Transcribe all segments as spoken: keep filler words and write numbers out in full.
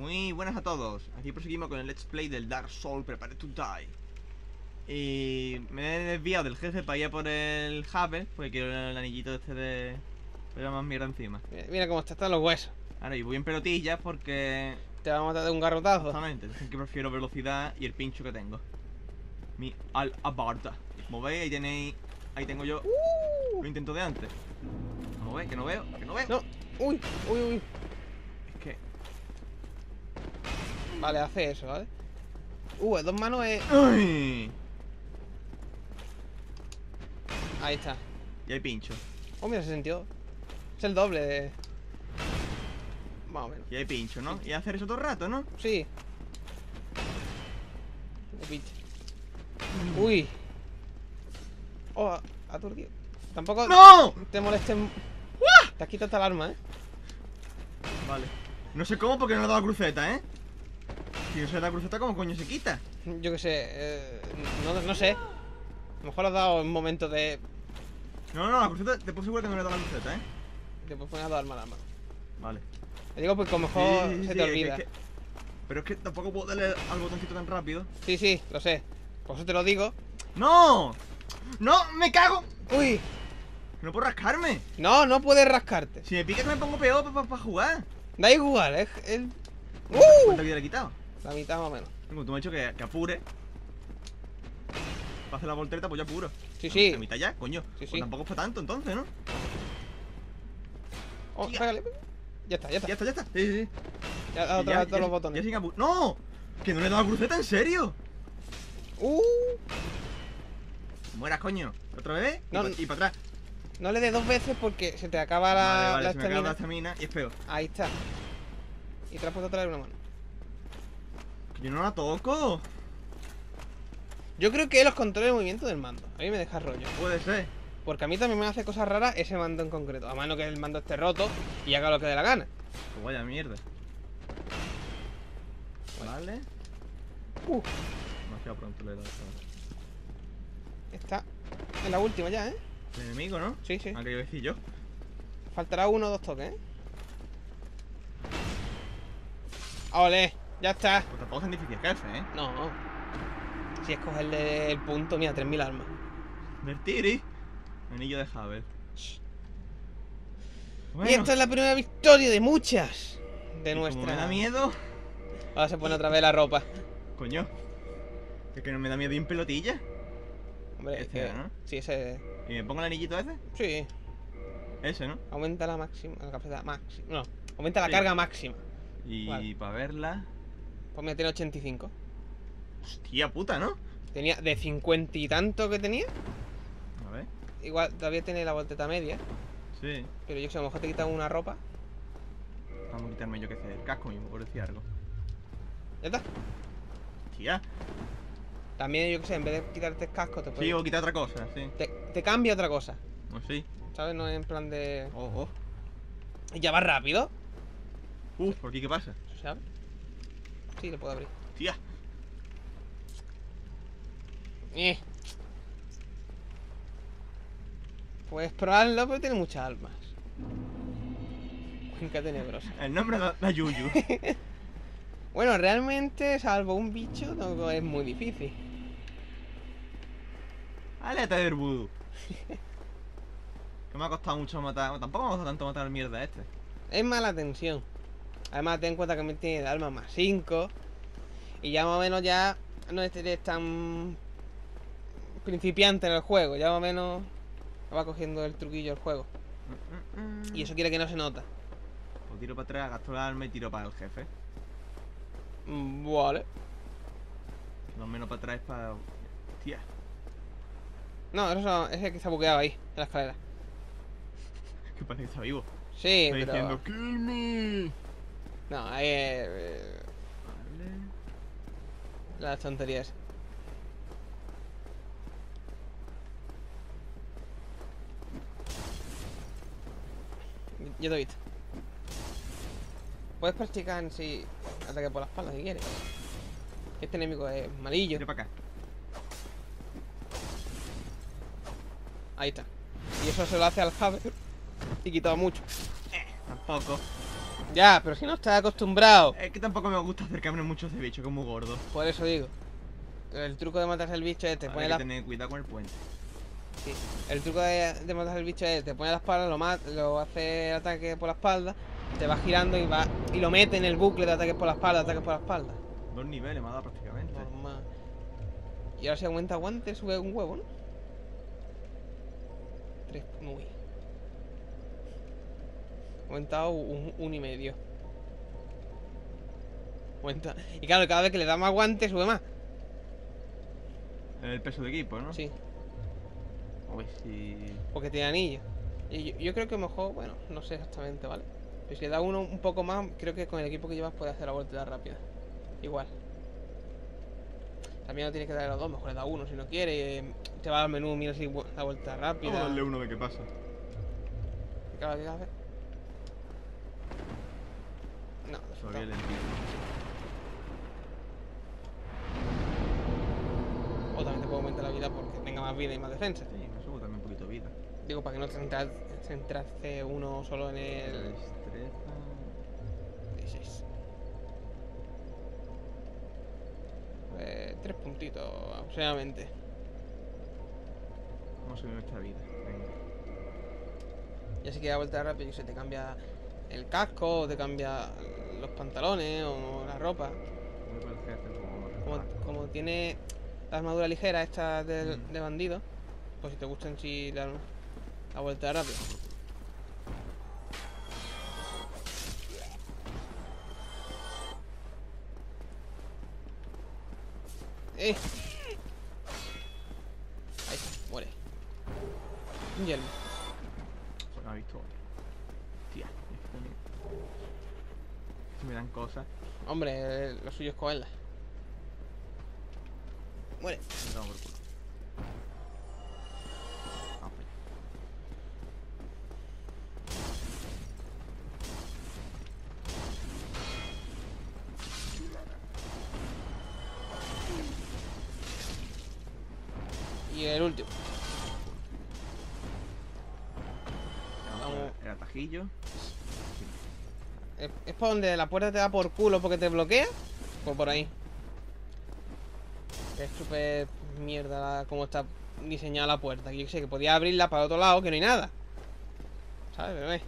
Muy buenas a todos. Aquí proseguimos con el Let's Play del Dark Souls Prepare to Die. Y me he desviado del jefe para ir a por el Havel, porque quiero el anillito este de... Pero más mierda encima. Mira, mira cómo te están los huesos. Ahora, y voy en pelotillas porque... Te vamos a matar de un garrotazo. Exactamente, es que prefiero velocidad y el pincho que tengo. Mi alabarda. Movéis, ahí tenéis... Ahí tengo yo... Uh. Lo intento de antes. Movéis, que no veo, que no veo. No. Uy, uy, uy. Es que... Vale, hace eso, ¿vale? Uh, dos manos es... Uy. Ahí está. Y hay pincho. Oh, mira, se sintió. Es el doble de... Más o menos. Y hay pincho, ¿no? Y hacer eso todo el rato, ¿no? Sí. De pincho. Uy. Oh, aturdido. Tampoco... ¡No! Te molesten... ¡Uah! Te has quitado hasta el arma, ¿eh? Vale. No sé cómo porque no le he dado la cruceta, ¿eh? Si no se le da cruceta, ¿cómo coño se quita? Yo qué sé. Eh, no, no sé. A lo mejor lo has dado en un momento de... No, no, no, la cruceta... Te puedo asegurar que no le he dado la cruceta, ¿eh? Te puedo poner a dar arma a la mano. Vale. Le digo, pues como mejor sí, sí, sí, se te sí, olvida. Es que, pero es que tampoco puedo darle al botoncito tan rápido. Sí, sí, lo sé. Por eso te lo digo. ¡No! ¡No! ¡Me cago! ¡Uy! ¡No puedo rascarme! No, no puedes rascarte. Si me pica que me pongo peor para pa, pa jugar. Da igual, es... El... ¡Uh! ¿Cuánta vida le he quitado? La mitad más o menos. Como tú me has dicho que, que apure. Para hacer la voltereta, pues yo apuro. Sí, la, sí. La mitad ya, coño. Sí, pues sí. Tampoco es para tanto entonces, ¿no? Oh, pégale. Ya está, ya está. Ya está, ya está. Sí, sí, sí. Ya ha dado otra vez todos los botones. Ya sin ¡No! ¡Que no le he dado la cruceta, en serio! ¡Uh! Mueras, coño. ¿Otra vez? No, y para pa atrás. No le dé dos veces porque se te acaba la. Vale, vale, la se estamina. Me acaba la estamina y es peor. Ahí está. Y te la has puesto otra vez una mano. Que yo no la toco. Yo creo que los controles de movimiento del mando. A mí me deja rollo. Puede ser. Porque a mí también me hace cosas raras ese mando en concreto. A mano que el mando esté roto y haga lo que dé la gana. Pues vaya mierda. Vale. Uh. Demasiado pronto le he dado. Está en la última ya, ¿eh? El enemigo, ¿no? Sí, sí. Aunque yo decir yo. Faltará uno o dos toques, ¿eh? ¡Ole! Ya está. Pues tampoco es tan difícil que hacer, ¿eh? No, no. Si es cogerle el punto, mira, tres mil armas. Del tiri. Anillo de Havel. Bueno. Y esta es la primera victoria de muchas de nuestra. ¿Me da miedo? Ahora se pone otra vez la ropa. Coño. Es que no me da miedo bien pelotilla. Hombre, este, es que, ¿no? Sí, ese. ¿Y me pongo el anillito ese? Sí. Ese, ¿no? Aumenta la máxima. La capacidad máxima. No, aumenta la sí. Carga máxima. Y vale. Para verla. Pues me tiene ochenta y cinco. Hostia puta, ¿no? Tenía de cincuenta y tanto que tenía. A ver. Igual todavía tiene la volteta media. Sí. Pero yo que sé, a lo mejor te quitan una ropa. Vamos a quitarme yo que sé, el casco mismo, por decir algo. Ya está. Tía. También yo que sé, en vez de quitarte el casco te puedes... Sí, o quitar otra cosa, sí. Te, te cambia otra cosa. Pues sí. ¿Sabes? No es en plan de... Ojo. Oh, oh. ¿Ya va rápido? Uf, ¿por aquí qué pasa? ¿Sabes? Sí, lo puedo abrir. Tía. Eh. Pues probarlo, pero tiene muchas almas. Cuenca tenebrosa. El nombre de la Yuyu. Bueno, realmente, salvo un bicho, no es muy difícil. Aleta del vudú. Que me ha costado mucho matar. Bueno, tampoco me ha costado tanto matar mierda a este. Es mala tensión. Además, ten en cuenta que me tiene de alma más cinco. Y ya más o menos ya no eres tan principiante en el juego. Ya más o menos... Va cogiendo el truquillo el juego. Mm, mm, mm. Y eso quiere que no se nota. Pues tiro para atrás, gasto el arma y tiro para el jefe. Mm, vale. Más o menos para atrás es para... Tía. No, eso es el que se ha buqueado ahí, en la escalera. Que parece que está vivo. Sí, está pero... diciendo, ¡Kill me! No, ahí es... Vale. Las tonterías. Yo te he visto. Puedes practicar en sí ataque por la espalda si quieres. Este enemigo es malillo. Mira para acá. Ahí está. Y eso se lo hace al Havel. Y quitaba mucho. Eh, tampoco. Ya, pero si no estás acostumbrado. Es que tampoco me gusta acercarme mucho a ese bicho, que es muy gordo. Por eso digo. El truco de matarse al bicho es te pone la... tener cuidado con el puente. Sí. El truco de, de matarse al bicho es te pone la espalda, lo mata, lo hace el ataque por la espalda, te va girando y va y lo mete en el bucle de ataques por la espalda, ataques por la espalda. Dos niveles me ha dado prácticamente. Normal. Y ahora si aumenta guante, sube un huevo, ¿no? Tres... Uy. Aumentado un, un y medio. Aumenta. Y claro, cada vez que le da más guante, sube más. El peso de equipo, ¿no? Sí. A ver si... Porque tiene anillo. Y yo, yo creo que mejor, bueno, no sé exactamente, ¿vale? Pero si le da uno un poco más, creo que con el equipo que llevas puedes hacer la voltereta rápida. Igual. También no tienes que darle los dos, mejor le da uno si no quiere. Te va al menú, mira si la vuelta rápida. Vamos a darle uno de qué pasa. Claro, ¿qué haces? No, todavía le entiendo. O también te puedo aumentar la vida porque tenga más vida y más defensa. Sí, me subo también un poquito de vida. Digo, para que no te centraste uno solo en el... Destreza... dieciséis. Eh, tres puntitos, aproximadamente. Vamos a subir nuestra vida. Venga. Y así que da vuelta rápido y se te cambia el casco, o te cambia los pantalones o la ropa. Me parece hacer como... Como, como tiene... La armadura ligera, esta de, mm. de bandido. Pues si te gustan, si la, la vuelta rápida. ¡Eh! Ahí está, muere. Un yelmo. Bueno, ha visto otro. Tía, si me dan cosas. Hombre, lo suyo es cogerlas. Muere. No, por culo. Y el último. Vamos. El atajillo. ¿Es, es por donde la puerta te da por culo porque te bloquea? Pues por ahí. Es súper mierda como está diseñada la puerta. Yo sé que podía abrirla para el otro lado, que no hay nada. ¿Sabes? Pero eh.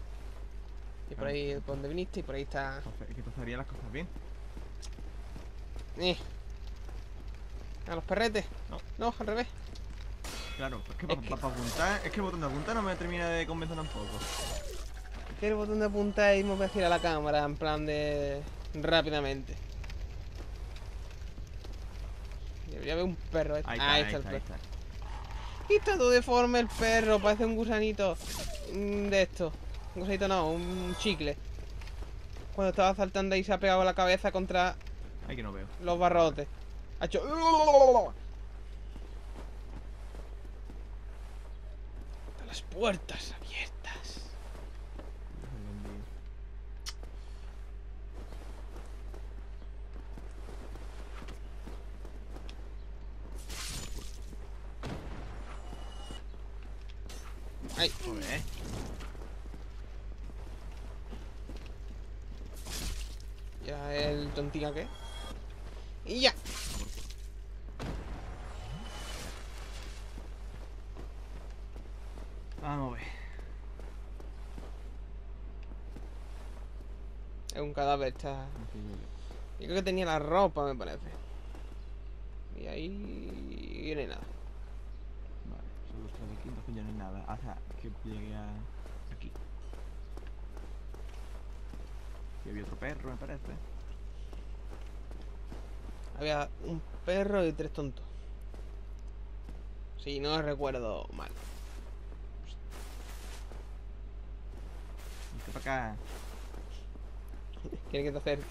Y por ahí, por donde viniste, y por ahí está... ¿Qué pasaría las cosas bien? Eh. ¿A los perretes? No. No, al revés. Claro, porque es para, que para apuntar... Es que el botón de apuntar no me termina de convencer tampoco. Es que el botón de apuntar y me voy a girar la cámara en plan de... Rápidamente. Debería haber un perro. Ahí está, ah, ahí está, ahí está el perro. Ahí está. Está todo deforme el perro. Parece un gusanito de esto. Un gusanito no, un chicle. Cuando estaba saltando ahí se ha pegado la cabeza contra... Ay, que no veo. Los barrotes. Ha hecho... Están las puertas abiertas. Ay, joder, ¿eh? Ya el tontiga que. Y ya. Vamos a ver. Es un cadáver, está. Yo creo que tenía la ropa, me parece. Y ahí no hay nada. Aquí, entonces ya no hay nada, hasta que llegué a... aquí. Y había otro perro, me parece. Había un perro y tres tontos. Si sí, no recuerdo mal. Es que para acá... ¿Quieres que te acerques?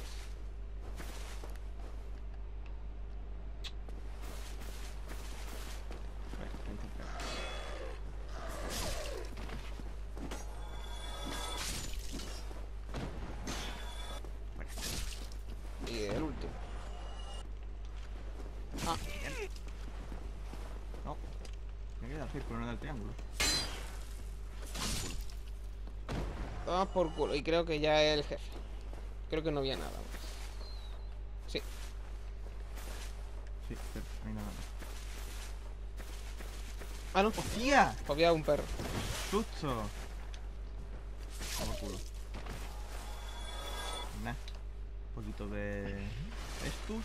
Por culo, y creo que ya es el jefe. Creo que no había nada más. Sí. Sí, pero no hay nada más. Ah, no. ¡Hostia! Había un perro. ¡Susto! Vamos, culo. Nah. Un poquito de... estus.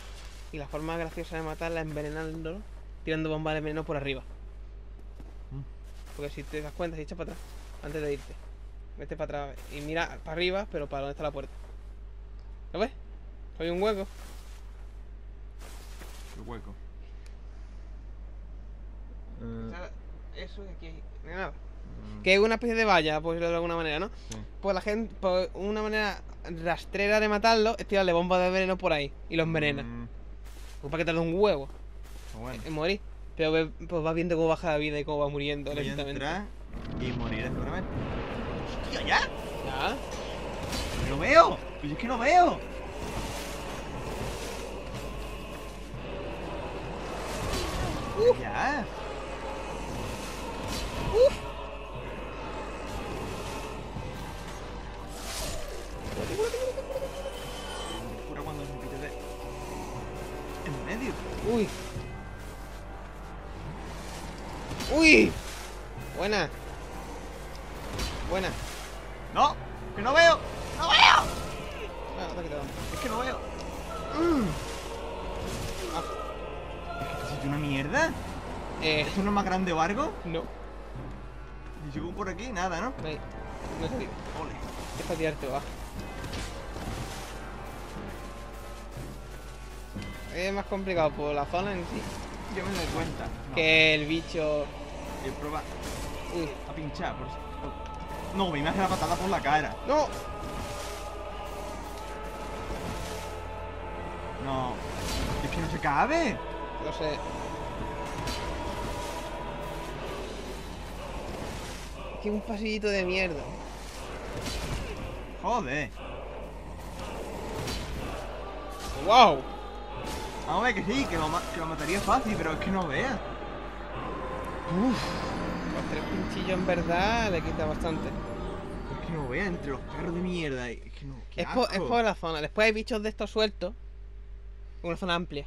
Y la forma graciosa de matarla es envenenándolo, tirando bombas de veneno por arriba. ¿Mm? Porque si te das cuenta, si echas para atrás, antes de irte. Vete para atrás y mira para arriba, pero para donde está la puerta. ¿Lo ves? Hay un hueco. ¿Qué hueco? Uh... Eso de aquí, no hay nada. Uh... Que es una especie de valla, por decirlo de alguna manera, ¿no? Sí. Pues la gente, por una manera rastrera de matarlo, es tirarle bombas de veneno por ahí y los envenena. Mm. Pues para que tarde un huevo. Bueno. Eh, morir. Pero ve, pues vas viendo cómo baja la vida y cómo va muriendo lentamente. Y moriré seguramente. ¡Hostia, ya! ¿Ya? ¡No veo! ¡Pero es que no veo! Uh. ¡Ya! ¡Uf! Cura cuando se pite de... en medio. ¡Uy! ¡Uy! Buena. Buena. No, que no veo. No veo. Bueno, es que no veo. Mm. Ah. ¿Es que es una mierda? Eh. ¿Es uno más grande o algo? No. ¿Y llegó por aquí? Nada, ¿no? No, no salí. Ole. Deja tirarte, va. Es más complicado por la zona en sí. Yo me doy cuenta. No. Que el bicho... el proba... uy, a pinchar por eso. No, me hace la patada por la cara. ¡No! No. Es que no se cabe. No sé. Es que un pasillito de mierda. Joder. ¡Wow! Vamos a ver que sí, que lo, que lo mataría fácil, pero es que no veas. Uff. Tres pinchillos en verdad le quita bastante. Es que no vean entre los perros de mierda. Es que no. Es por, es por la zona. Después hay bichos de estos sueltos. Una zona amplia.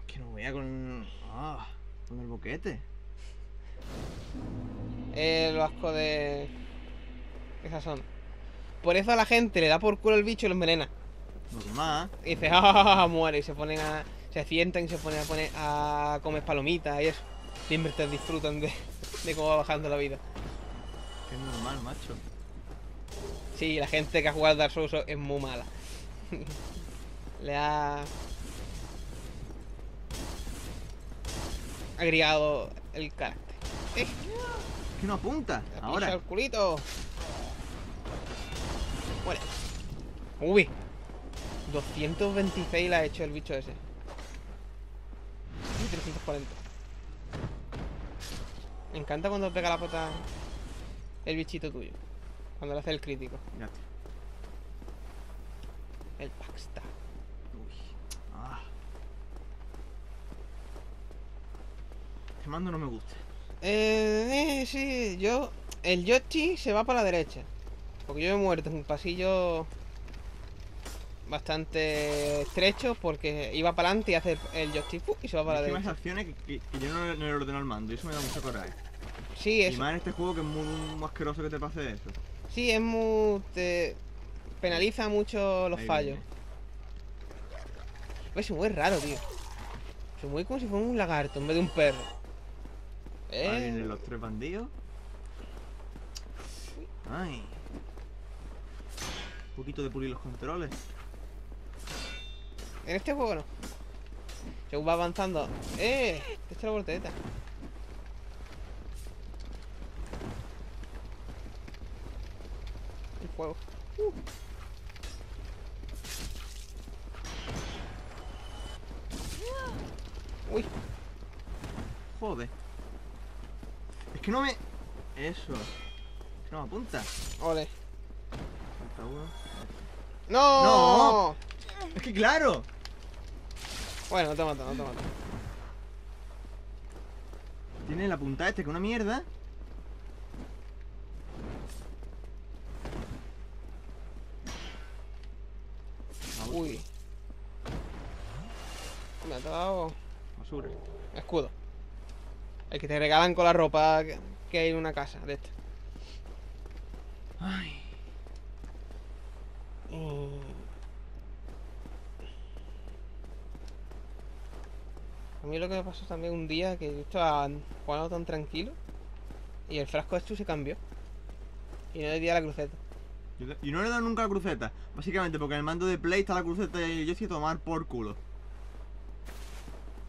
Es que no vea con... ah, con el boquete. El asco de... esa zona. Por eso a la gente le da por culo el bicho y lo envenena. Normal. Y dice, ah, oh, muere. Y se ponen a... se sientan y se ponen a poner a comer palomitas y eso. Siempre te disfrutan de, de cómo va bajando la vida. Es normal, macho. Sí, la gente que ha jugado Dark Souls es muy mala. Le ha... agregado el carácter. ¡Eh! ¡Que no apunta! ¡Ahora! ¡El culito! ¡Muere! ¡Uy! doscientos veintiséis la ha hecho el bicho ese. Y trescientos cuarenta. Me encanta cuando pega la pata el bichito tuyo. Cuando le hace el crítico. Mírate. El packsta. Uy. Ah. Este mando no me gusta. Eh, eh, sí, yo... el Yoshi se va para la derecha. Porque yo he muerto en un pasillo bastante estrecho porque iba para adelante y hace el joystick y se va para la derecha. Hay más acciones que, que, que yo no, no le ordeno al mando y eso me da mucho coraje. Sí, es... y más en este juego que es muy, muy asqueroso que te pase eso. Sí, es muy... te penaliza mucho los ahí fallos. Ves, se mueve raro, tío. Se mueve como si fuera un lagarto en vez de un perro. ¿Eh? Ahí vienen los tres bandidos. Ay. Un poquito de pulir los controles. En este juego no. Según va avanzando. ¡Eh! Te he hecho la voltereta. El fuego. Uh. Uy. Joder. Es que no me... eso. Es que no me apunta. Ole. Falta uno. ¡No! ¡No! Es que claro. Bueno, no te mato, no te mato. Tiene la punta este que una mierda. Uy. Me ha dado... basura. Escudo. El que te regalan con la ropa que hay en una casa de esta. Ay. Uh. A mí lo que me pasó también un día que yo estaba jugando tan tranquilo y el frasco este se cambió. Y no le di a la cruceta. Y no le he dado nunca la cruceta. Básicamente porque en el mando de Play está la cruceta y yo sí tomar por culo.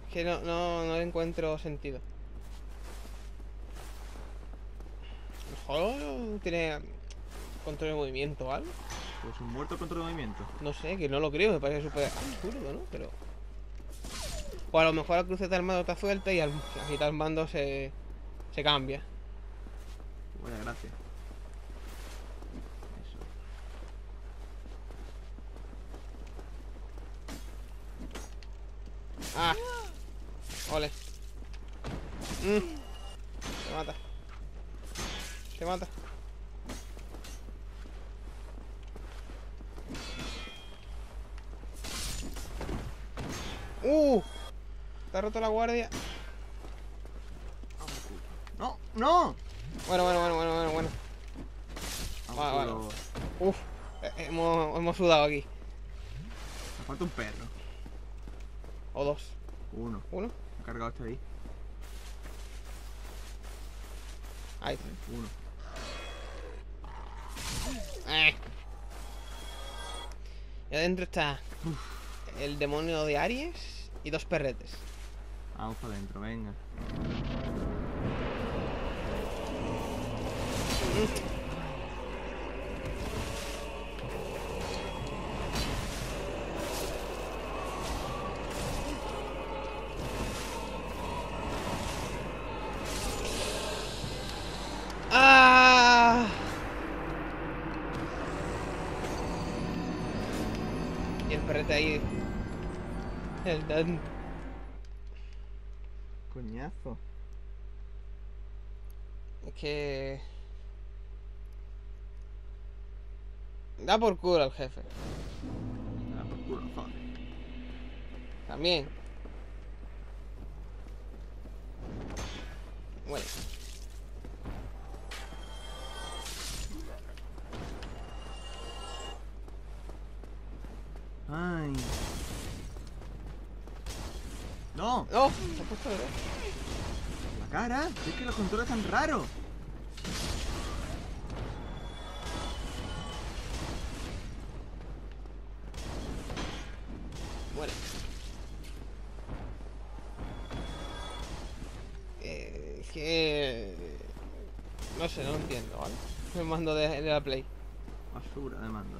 Es que no, no, no le encuentro sentido. El juego tiene control de movimiento o algo. Pues un muerto control de movimiento. No sé, que no lo creo, me parece súper absurdo, ¿no? Pero... o a lo mejor la cruceta del mando está suelta y al agitar el mando se, se cambia. Buena, gracias. Ah, ole. Mm. Te mata. Te mata. Uh, te ha roto la guardia. No, no. Bueno, bueno, bueno, bueno, bueno, bueno. Vale, vale. Uf, hemos, hemos sudado aquí. Me falta un perro. O dos. Uno. Uno. Me ha cargado este ahí. Ahí está. Uno. Eh. Y adentro está... uf. El demonio de Aries y dos perretes. Vamos para adentro, venga. Mm. Ahí el dan coñazo. Es que da por culo al jefe. Da por culo, joder. También. Bueno. Ay. No, no, se ha puesto de ver. La cara, es que los controles están raros. Bueno, eh, que no sé, no lo entiendo, ¿vale? El mando de, de la Play. Basura de mando.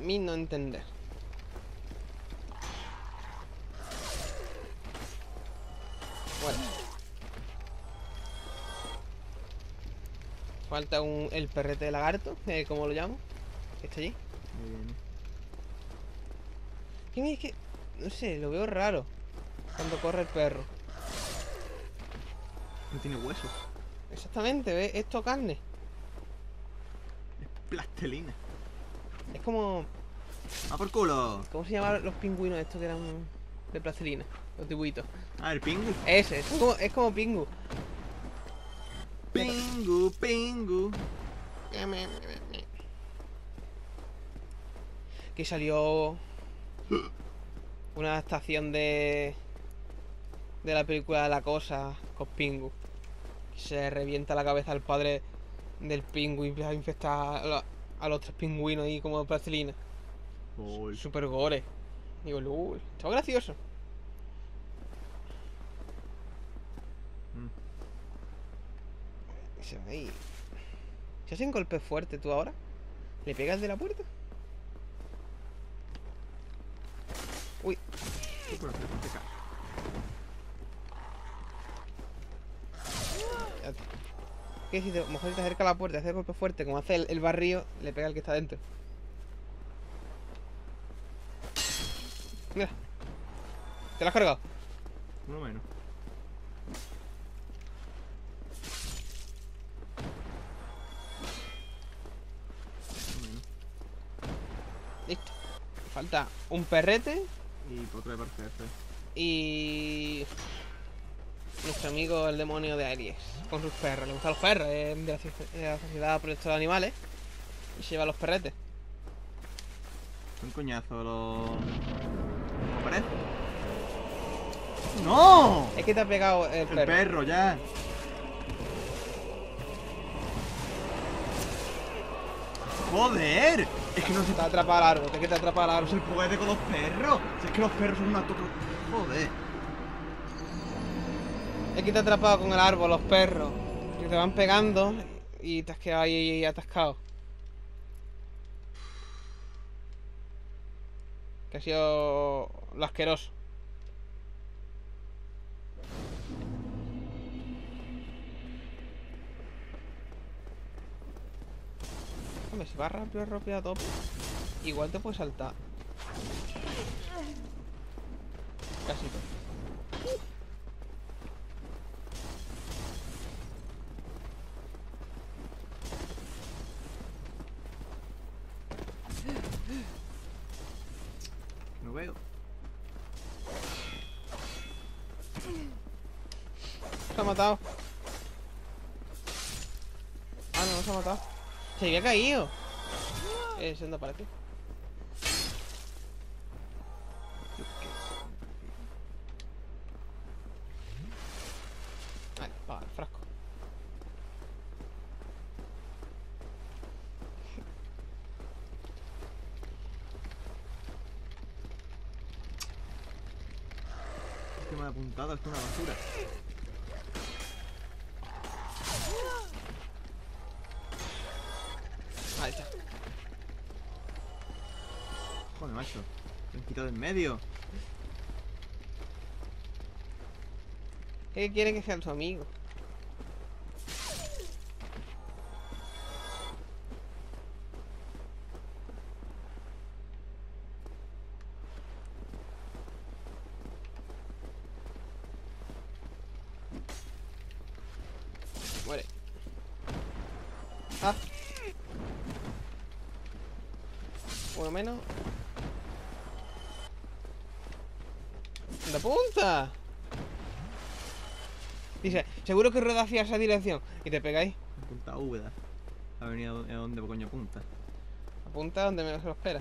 Mí no entender. Bueno. Falta un, el perrete de lagarto, eh, como lo llamo. Que está allí. Muy bien. Y mira, es que... no sé, lo veo raro. Cuando corre el perro. No tiene huesos. Exactamente, ¿ves? Esto carne. Es plastelina. Es como... ¡ah, por culo! ¿Cómo se llamaban los pingüinos estos que eran de plastilina? Los dibujitos. Ah, el pingu. Ese, es como, es como pingu. Pingu, pingu. Que salió una adaptación de... de la película La Cosa con Pingu. Se revienta la cabeza al padre del pingu y empieza a infectar... la... a los tres pingüinos ahí como plastilina. Super gore. Digo, lul, está gracioso. Mm. Se ve ahí. ¿Se hacen golpes fuertes tú ahora? ¿Le pegas de la puerta? Uy. Sí, pero te cae. Que si te, a lo mejor te acerca a la puerta, hace golpe fuerte, como hace el, el barrio, le pega al que está dentro. Mira. ¿Te lo has cargado? Uno menos. falta un perrete. Y otro de parte F. Y... nuestro amigo el demonio de Aries. Con sus perros. Le gustan los perros. Es de la, de la sociedad protectora de animales. Y se lleva los perretes. Un coñazo los... ¿No parece? ¡No! Es que te ha pegado el perro. El perro, ya. ¡Joder! Es que no se... Te ha atrapado el árbol, es que te ha atrapado el árbol. No se puede con los perros. Si es que los perros son una... Joder. Es que te ha atrapado con el árbol, los perros. Que te van pegando y te has quedado ahí atascado. Que ha sido... lo asqueroso. Si vas rápido, rápido a tope, igual te puedes saltar. Casi todo. No veo. Se ha matado. Ah, no, no se ha matado. Se había caído. Eh, se anda para aquí. Vale, va, el frasco. Este me ha apuntado, esto es una basura. Joder, macho. Me han quitado en medio. ¿Qué quiere que sea su amigo? Muere. Ah. Uno menos. ¡La punta! Dice, seguro que rueda hacia esa dirección. Y te pegáis. Apunta a Úbeda. Avenida a donde coño apunta. Apunta donde menos se lo espera.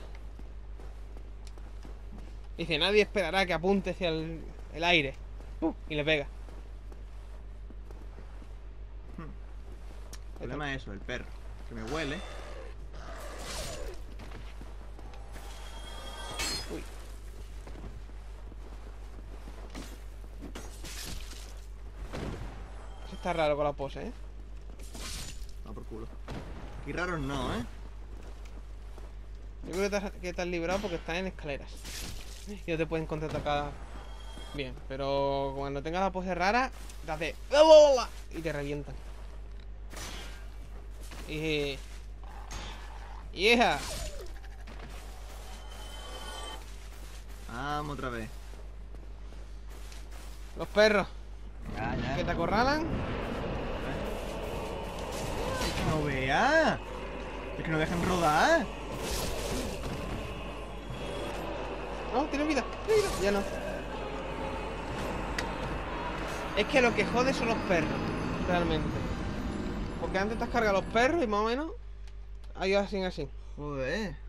Dice, nadie esperará que apunte hacia el, el aire. ¡Pum! Y le pega. Hmm. El problema es eso, el perro. Que me huele. Uy. Eso está raro con la pose, ¿eh? No, por culo. Aquí raros no, ¿eh? Yo creo que te has, que te has librado porque están en escaleras. Y no te pueden contraatacar bien. Pero cuando tengas la pose rara, te hace... y te revientan. Y... ¡yeah! Vamos otra vez. Los perros. Ya, ya, que te acorralan. Es que no vea. Es que no dejan rodar. No, tienen vida. Tienen vida. Ya no. Es que lo que jode son los perros. Realmente. Porque antes te has cargado los perros y más o menos. Ahí así, así. Joder.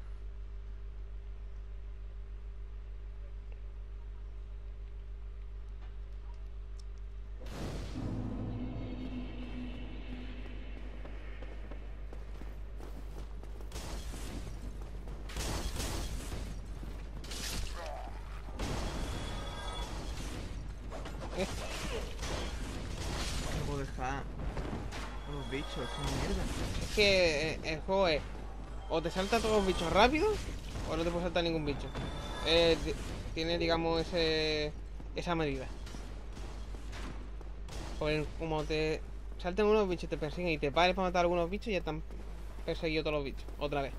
No puedo dejar los bichos, es una mierda. Es que el juego es o te salta todos los bichos rápido o no te puede saltar ningún bicho. Eh, tiene, digamos, ese, esa medida. Porque como te salten unos bichos, te persiguen y te pares para matar a algunos bichos, ya te han perseguido todos los bichos, otra vez.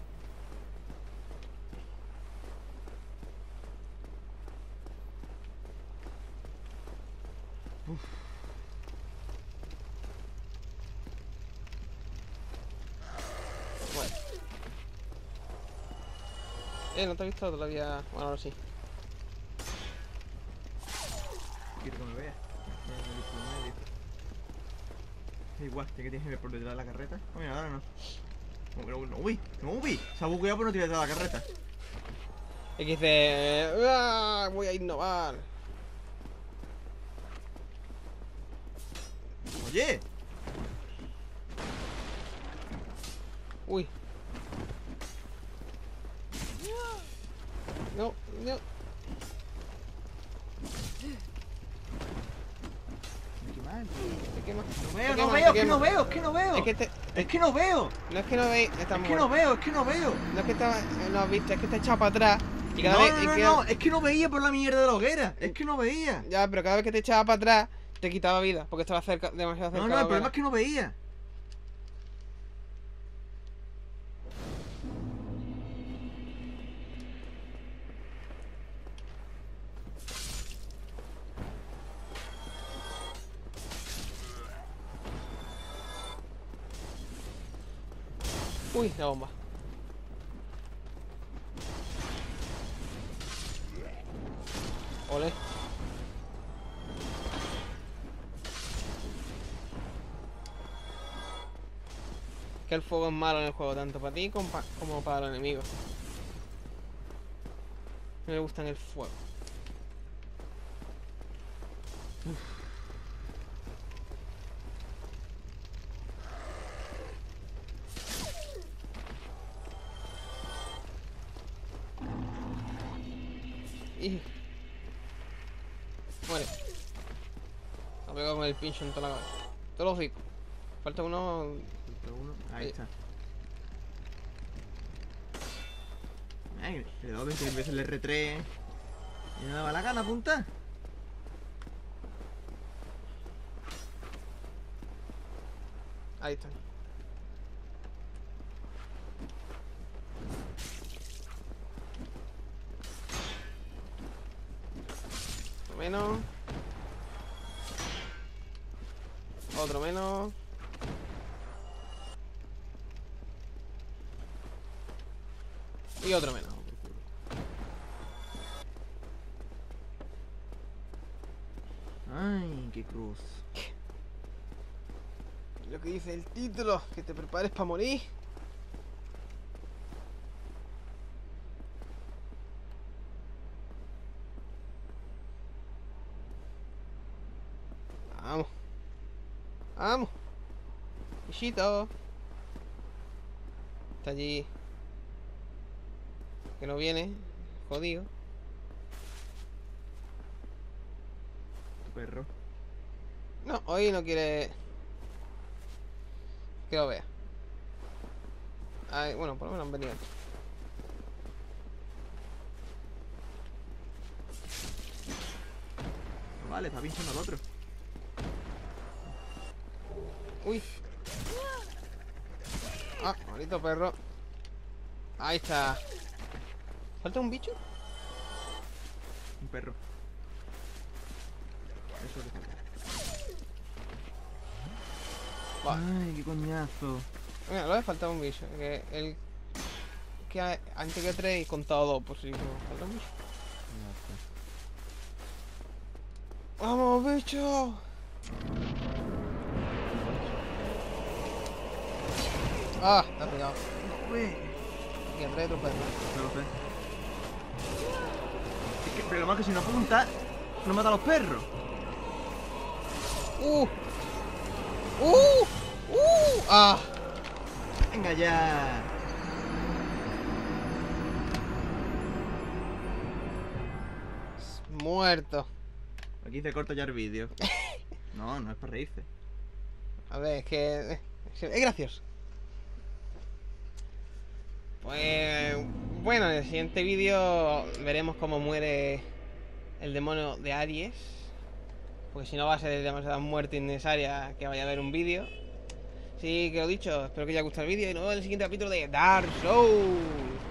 Uf. Bueno. Eh, no te he visto todavía. Bueno, ahora sí. Quiero que me veas. Igual, ya que tienes que ir por detrás de la carreta. Oh, mira, ahora no. No, uy, no, uy. Se ha bugueado por no tirar detrás de la carreta. Y que dice, ¡ah! Voy a innovar. Oye. Uy. No, no. Me quema. No veo, no veo, es que no veo, es que no veo. Es que, te... es que no veo. No es que no veis, está muerto. Es que no veo, es que no veo. No es que está, no has visto, es que está echado para atrás. Y cada no, vez, no, no, queda... no, es que no veía por la mierda de la hoguera. Es que no veía. Ya, pero cada vez que te echaba para atrás, te quitaba vida, porque estaba cerca, demasiado cerca. No, no, el problema es que no veía. Uy, la bomba. Ole. Que el fuego es malo en el juego, tanto para ti como para, como para los enemigos. No me gustan el fuego. Uf. Muere. Me ha pegado con el pincho en toda la cabeza. Todos los ricos. Falta uno. Falta uno. Ahí, ahí está. Ay, le he dado veinte veces el R tres. Y no daba la gana apuntar. Ahí está. Menos. Otro menos. Y otro menos. Ay, qué cruz. Lo que dice el título, que te prepares para morir. Vamos. Vamos. Bichito. Está allí. Que no viene. Jodido. Tu perro. No, hoy no quiere que lo vea. Ay, bueno, por lo menos han venido. No vale, está pinchando al otro. Uy. Ah, bonito perro. Ahí está. ¿Falta un bicho? Un perro. Eso es lo que falta. Ay, qué coñazo. Mira, lo he faltado un bicho. Que el... que ha... antes que tres he contado dos, por si no falta un bicho. ¡Vamos, bicho! Ah, está pegado. No, güey. Y atrás otro perro. No lo sé. Es que, pero lo más que si no apunta, no mata a los perros. Uh. Uh. Uh. Ah. Venga ya. Muerto. Aquí se corta ya el vídeo. No, no es para reírse. A ver, es que... es gracioso. Pues bueno, en el siguiente vídeo veremos cómo muere el demonio de Aries. Porque si no va a ser demasiada muerte innecesaria que vaya a ver un vídeo. Así que lo dicho, espero que os haya gustado el vídeo y nos vemos en el siguiente capítulo de Dark Souls.